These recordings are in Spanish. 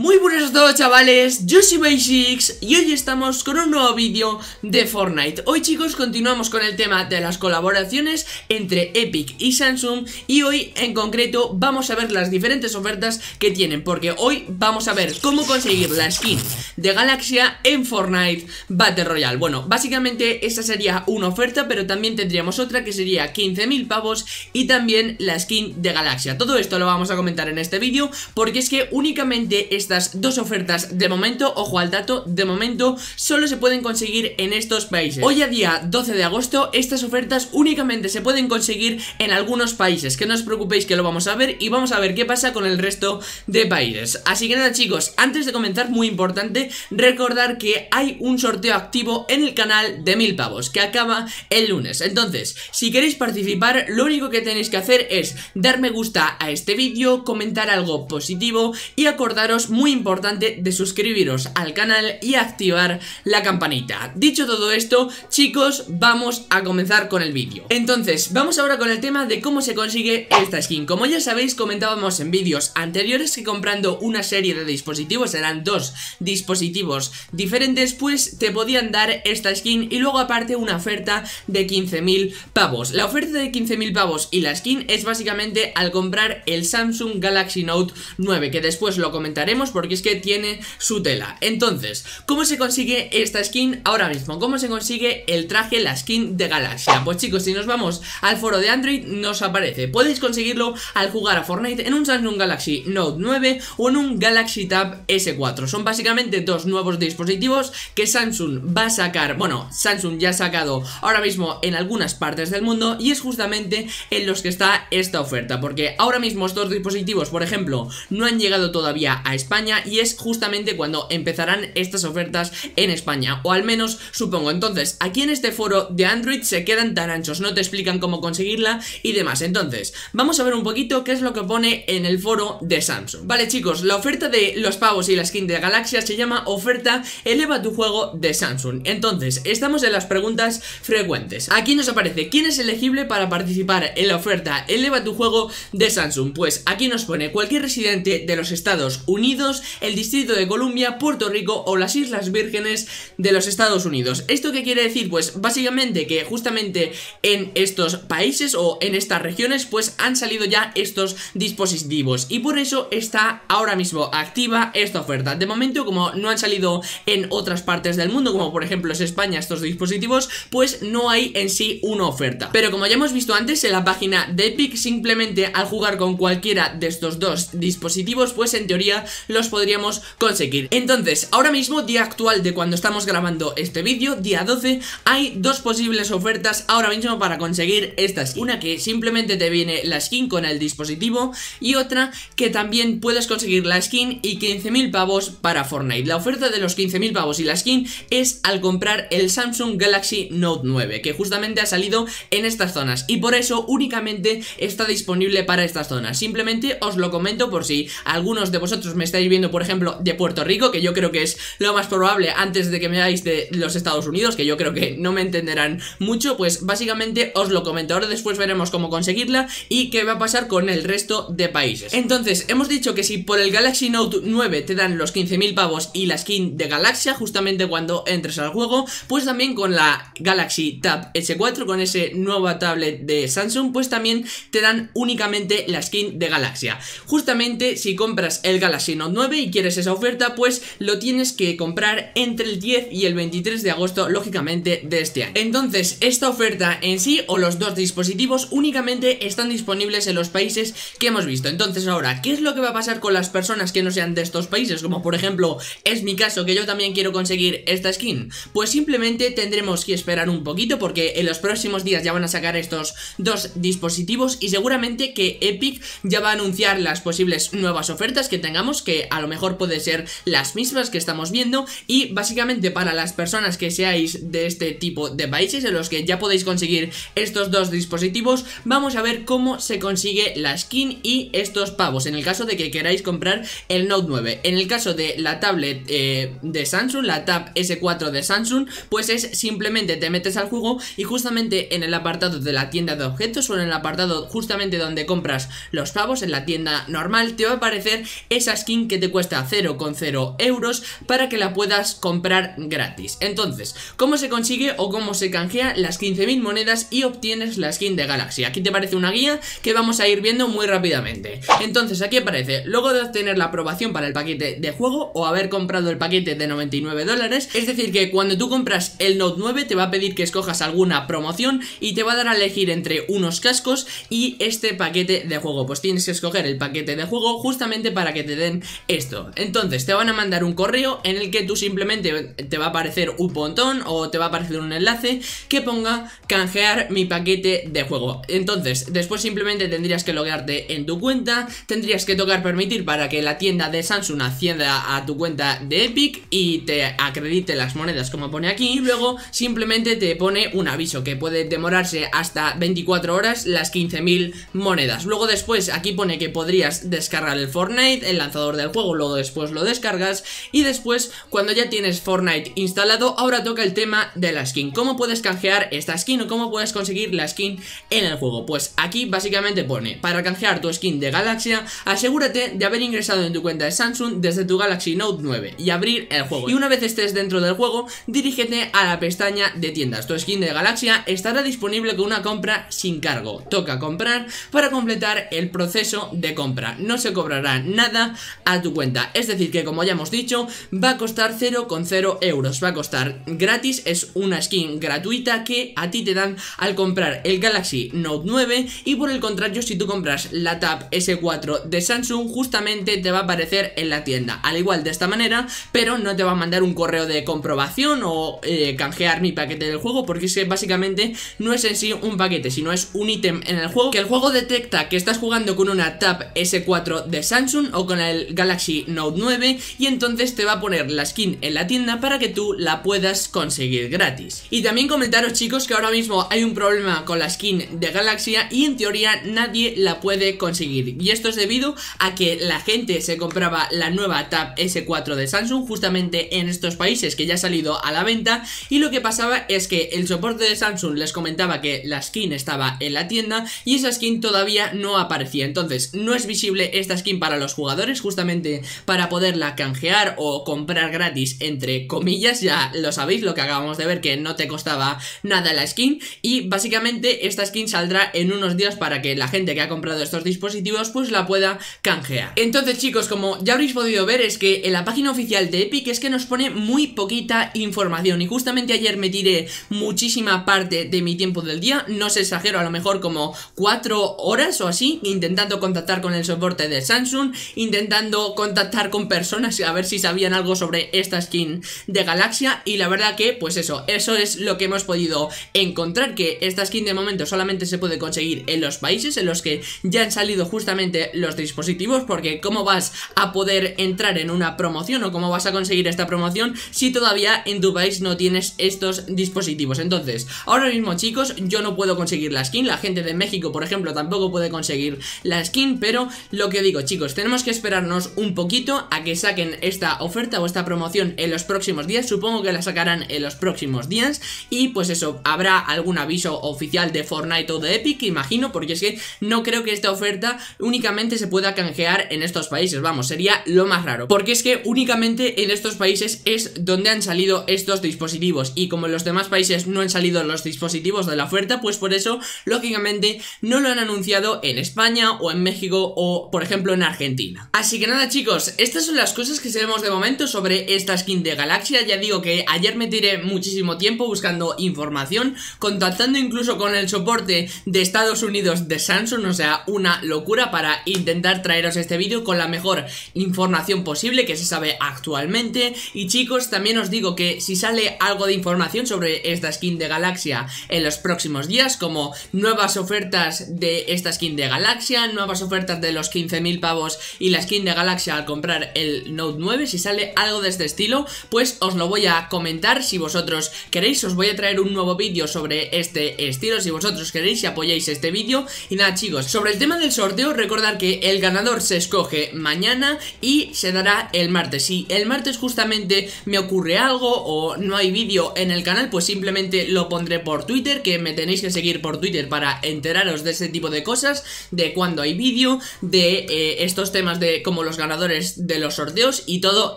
Muy buenas a todos, chavales, yo soy Basics y hoy estamos con un nuevo vídeo de Fortnite. Hoy, chicos, continuamos con el tema de las colaboraciones entre Epic y Samsung, y hoy en concreto vamos a ver las diferentes ofertas que tienen, porque hoy vamos a ver cómo conseguir la skin de Galaxy en Fortnite Battle Royale. Bueno, básicamente esta sería una oferta, pero también tendríamos otra que sería 15.000 pavos y también la skin de Galaxy. Todo esto lo vamos a comentar en este vídeo, porque es que únicamente estas dos ofertas de momento, ojo al dato, de momento solo se pueden conseguir en estos países. Hoy a día 12 de agosto estas ofertas únicamente se pueden conseguir en algunos países, que no os preocupéis que lo vamos a ver y vamos a ver qué pasa con el resto de países. Así que nada, chicos, antes de comenzar, muy importante recordar que hay un sorteo activo en el canal de 1000 pavos que acaba el lunes. Entonces, si queréis participar, lo único que tenéis que hacer es dar me gusta a este vídeo, comentar algo positivo y acordaros, muy importante, de suscribiros al canal y activar la campanita. Dicho todo esto, chicos, vamos a comenzar con el vídeo. Entonces, vamos ahora con el tema de cómo se consigue esta skin. Como ya sabéis, comentábamos en vídeos anteriores que comprando una serie de dispositivos, eran 2 dispositivos diferentes, pues te podían dar esta skin, y luego aparte una oferta de 15.000 pavos. La oferta de 15.000 pavos y la skin es básicamente al comprar el Samsung Galaxy Note 9, que después lo comentaremos porque es que tiene su tela. Entonces, ¿cómo se consigue esta skin ahora mismo? ¿Cómo se consigue el traje, la skin de Galaxy? Pues chicos, si nos vamos al foro de Android, nos aparece. Podéis conseguirlo al jugar a Fortnite en un Samsung Galaxy Note 9 o en un Galaxy Tab S4. Son básicamente 2 nuevos dispositivos que Samsung va a sacar. Bueno, Samsung ya ha sacado ahora mismo en algunas partes del mundo, y es justamente en los que está esta oferta, porque ahora mismo estos dispositivos, por ejemplo, no han llegado todavía a España, y es justamente cuando empezarán estas ofertas en España, o al menos supongo. Entonces, aquí en este foro de Android se quedan tan anchos, no te explican cómo conseguirla y demás. Entonces, vamos a ver un poquito qué es lo que pone en el foro de Samsung. Vale, chicos, la oferta de los pavos y la skin de Galaxy se llama oferta eleva tu juego de Samsung. Entonces, estamos en las preguntas frecuentes. Aquí nos aparece quién es elegible para participar en la oferta eleva tu juego de Samsung. Pues aquí nos pone cualquier residente de los Estados Unidos, el Distrito de Columbia, Puerto Rico o las Islas Vírgenes de los Estados Unidos. ¿Esto qué quiere decir? Pues básicamente que justamente en estos países o en estas regiones pues han salido ya estos dispositivos, y por eso está ahora mismo activa esta oferta. De momento, como no han salido en otras partes del mundo, como por ejemplo es España, estos dispositivos, pues no hay en sí una oferta. Pero como ya hemos visto antes en la página de Epic, simplemente al jugar con cualquiera de estos 2 dispositivos, pues en teoría los podríamos conseguir. Entonces, ahora mismo, día actual de cuando estamos grabando este vídeo, día 12, hay 2 posibles ofertas ahora mismo para conseguir esta skin. Una que simplemente te viene la skin con el dispositivo, y otra que también puedes conseguir la skin y 15.000 pavos para Fortnite. La oferta de los 15.000 pavos y la skin es al comprar el Samsung Galaxy Note 9, que justamente ha salido en estas zonas, y por eso únicamente está disponible para estas zonas. Simplemente os lo comento por si algunos de vosotros me estáis viendo, por ejemplo, de Puerto Rico, que yo creo que es lo más probable, antes de que me veáis de los Estados Unidos, que yo creo que no me entenderán mucho. Pues básicamente os lo comento ahora, después veremos cómo conseguirla y qué va a pasar con el resto de países. Entonces, hemos dicho que si por el Galaxy Note 9 te dan los 15.000 pavos y la skin de Galaxy justamente cuando entres al juego, pues también con la Galaxy Tab S4, con ese nueva tablet de Samsung, pues también te dan únicamente la skin de Galaxy. Justamente si compras el Galaxy Note 9 y quieres esa oferta, pues lo tienes que comprar entre el 10 y el 23 de agosto, lógicamente, de este año. Entonces, esta oferta en sí, o los 2 dispositivos, únicamente están disponibles en los países que hemos visto. Entonces ahora, ¿qué es lo que va a pasar con las personas que no sean de estos países? Como por ejemplo es mi caso, que yo también quiero conseguir esta skin. Pues simplemente tendremos que esperar un poquito, porque en los próximos días ya van a sacar estos 2 dispositivos, y seguramente que Epic ya va a anunciar las posibles nuevas ofertas que tengamos, que a lo mejor puede ser las mismas que estamos viendo. Y básicamente para las personas que seáis de este tipo de países en los que ya podéis conseguir estos 2 dispositivos, vamos a ver cómo se consigue la skin y estos pavos, en el caso de que queráis comprar el Note 9. En el caso de la tablet de Samsung, la Tab S4 de Samsung, pues es simplemente te metes al juego y justamente en el apartado de la tienda de objetos, o en el apartado justamente donde compras los pavos en la tienda normal, te va a aparecer esa skin que te cuesta 0,0 euros para que la puedas comprar gratis. Entonces, ¿cómo se consigue o cómo se canjea las 15.000 monedas y obtienes la skin de Galaxy? Aquí te aparece una guía que vamos a ir viendo muy rápidamente. Entonces, aquí aparece, luego de obtener la aprobación para el paquete de juego o haber comprado el paquete de 99 dólares, es decir, que cuando tú compras el Note 9 te va a pedir que escojas alguna promoción y te va a dar a elegir entre unos cascos y este paquete de juego. Pues tienes que escoger el paquete de juego justamente para que te den esto. Entonces te van a mandar un correo en el que tú simplemente te va a aparecer un pontón o te va a aparecer un enlace que ponga canjear mi paquete de juego. Entonces después simplemente tendrías que loguearte en tu cuenta, tendrías que tocar permitir para que la tienda de Samsung acceda a tu cuenta de Epic y te acredite las monedas como pone aquí, y luego simplemente te pone un aviso que puede demorarse hasta 24 horas las 15.000 monedas. Luego después aquí pone que podrías descargar el Fortnite, el lanzador del juego, luego después lo descargas y después cuando ya tienes Fortnite instalado ahora toca el tema de la skin. ¿Cómo puedes canjear esta skin o cómo puedes conseguir la skin en el juego? Pues aquí básicamente pone, para canjear tu skin de Galaxy asegúrate de haber ingresado en tu cuenta de Samsung desde tu Galaxy Note 9 y abrir el juego, y una vez estés dentro del juego dirígete a la pestaña de tiendas. Tu skin de Galaxy estará disponible con una compra sin cargo, toca comprar para completar el proceso de compra, no se cobrará nada a tu cuenta, es decir que como ya hemos dicho va a costar 0,0 euros, va a costar gratis, es una skin gratuita que a ti te dan al comprar el Galaxy Note 9 y por el contrario si tú compras la Tab S4 de Samsung justamente te va a aparecer en la tienda, al igual de esta manera, pero no te va a mandar un correo de comprobación o canjear mi paquete del juego, porque es que básicamente no es en sí un paquete sino es un ítem en el juego que el juego detecta que estás jugando con una Tab S4 de Samsung o con el Galaxy Note 9 y entonces te va a poner la skin en la tienda para que tú la puedas conseguir gratis. Y también comentaros chicos que ahora mismo hay un problema con la skin de Galaxy y en teoría nadie la puede conseguir, y esto es debido a que la gente se compraba la nueva Tab S4 de Samsung justamente en estos países que ya ha salido a la venta, y lo que pasaba es que el soporte de Samsung les comentaba que la skin estaba en la tienda y esa skin todavía no aparecía. Entonces no es visible esta skin para los jugadores justamente para poderla canjear o comprar gratis entre comillas, ya lo sabéis lo que acabamos de ver que no te costaba nada la skin, y básicamente esta skin saldrá en unos días para que la gente que ha comprado estos dispositivos pues la pueda canjear. Entonces chicos, como ya habréis podido ver es que en la página oficial de Epic es que nos pone muy poquita información, y justamente ayer me tiré muchísima parte de mi tiempo del día, no os exagero, a lo mejor como 4 horas o así intentando contactar con el soporte de Samsung, intentando contactar con personas a ver si sabían algo sobre esta skin de Galaxy, y la verdad que pues eso es lo que hemos podido encontrar, que esta skin de momento solamente se puede conseguir en los países en los que ya han salido justamente los dispositivos, porque cómo vas a poder entrar en una promoción o cómo vas a conseguir esta promoción si todavía en tu país no tienes estos dispositivos. Entonces ahora mismo chicos yo no puedo conseguir la skin, la gente de México por ejemplo tampoco puede conseguir la skin, pero lo que digo chicos, tenemos que esperarnos un poquito a que saquen esta oferta o esta promoción en los próximos días, supongo que la sacarán en los próximos días, y pues eso, habrá algún aviso oficial de Fortnite o de Epic imagino, porque es que no creo que esta oferta únicamente se pueda canjear en estos países, vamos, sería lo más raro, porque es que únicamente en estos países es donde han salido estos dispositivos, y como en los demás países no han salido los dispositivos de la oferta, pues por eso lógicamente no lo han anunciado en España o en México o por ejemplo en Argentina. Así que nada chicos, estas son las cosas que sabemos de momento sobre esta skin de Galaxy. Ya digo que ayer me tiré muchísimo tiempo buscando información, contactando incluso con el soporte de Estados Unidos de Samsung, o sea una locura, para intentar traeros este vídeo con la mejor información posible que se sabe actualmente. Y chicos también os digo que si sale algo de información sobre esta skin de Galaxy en los próximos días, como nuevas ofertas de esta skin de Galaxy, nuevas ofertas de los 15.000 pavos y la skin de Galaxy al comprar el Note 9, si sale algo de este estilo pues os lo voy a comentar. Si vosotros queréis os voy a traer un nuevo vídeo sobre este estilo, si vosotros queréis y apoyáis este vídeo. Y nada chicos, sobre el tema del sorteo, recordad que el ganador se escoge mañana y se dará el martes. Si el martes justamente me ocurre algo o no hay vídeo en el canal, pues simplemente lo pondré por Twitter, que me tenéis que seguir por Twitter para enteraros de ese tipo de cosas, de cuando hay vídeo, de estos temas de como los los ganadores de los sorteos y todo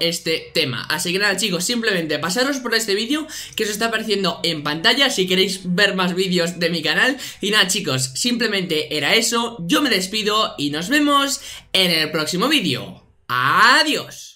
este tema. Así que nada, chicos, simplemente pasaros por este vídeo que os está apareciendo en pantalla si queréis ver más vídeos de mi canal. Y nada, chicos, simplemente era eso. Yo me despido y nos vemos en el próximo vídeo. ¡Adiós!